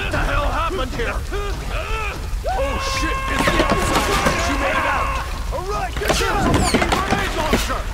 What the hell happened here? Oh shit, it's the outside! She made it out! Alright, get down! A fucking grenade launcher!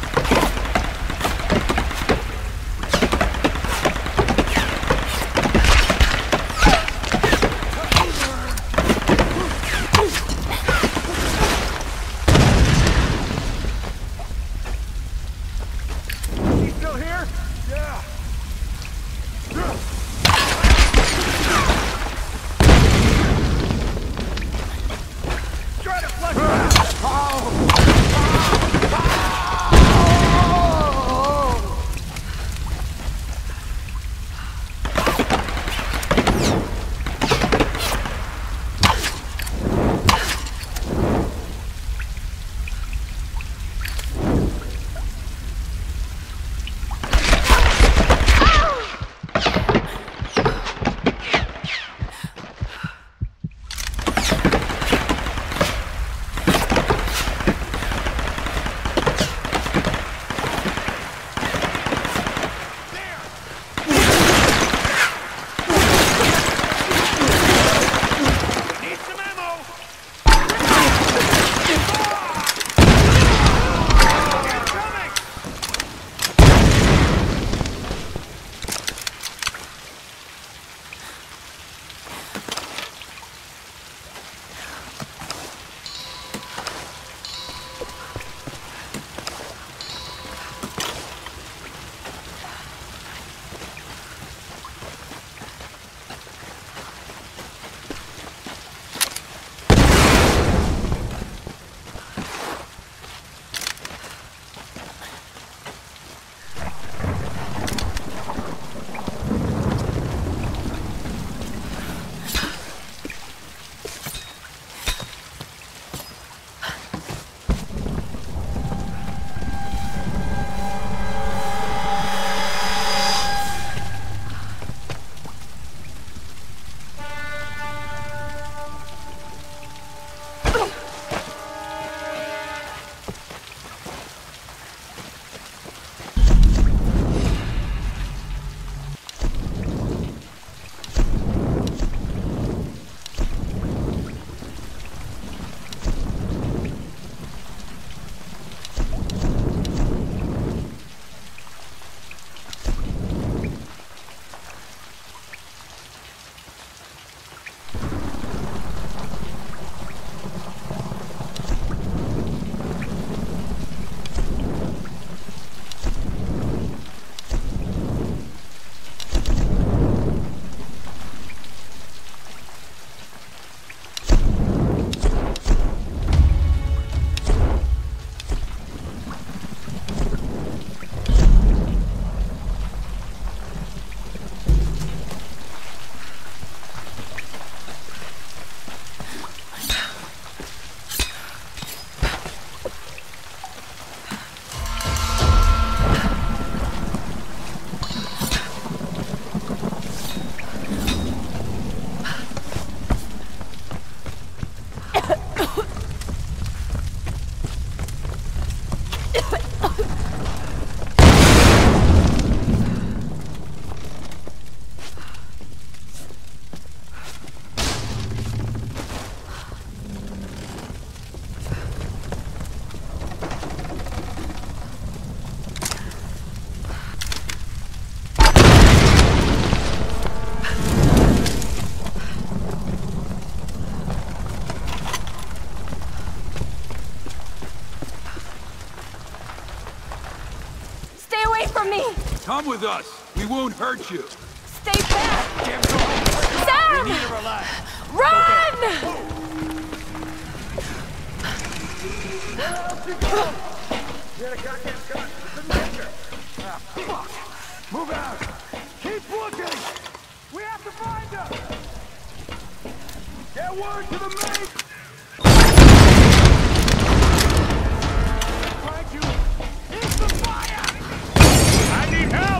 Come with us. We won't hurt you. Stay back. Damn, Sam! We need to relax. Run! Fuck! Move out! Keep looking! We have to find them! Get word to the mate! Thank you! It's the fire! Help!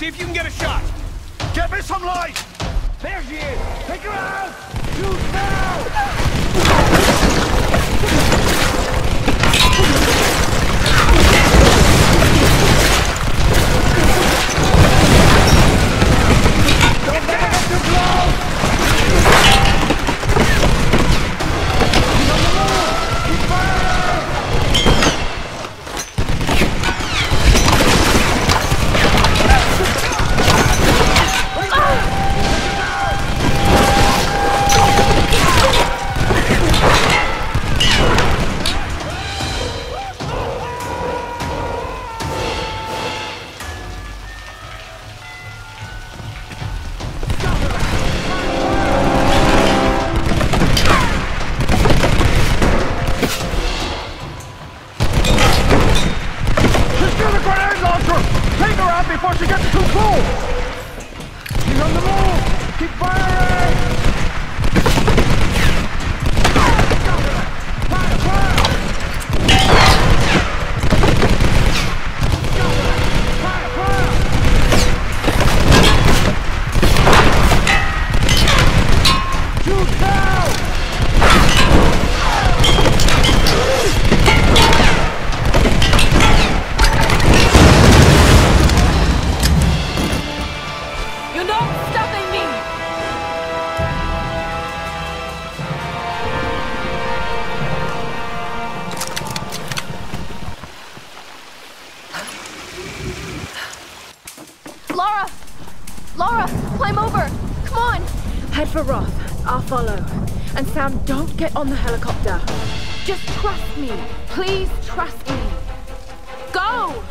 See if you can get a shot. Get me some light! There she is! Take her out! Shoot now! Don't back up too close! She's on the move! Keep firing! Don't get on the helicopter. Just trust me. Please trust me. Go!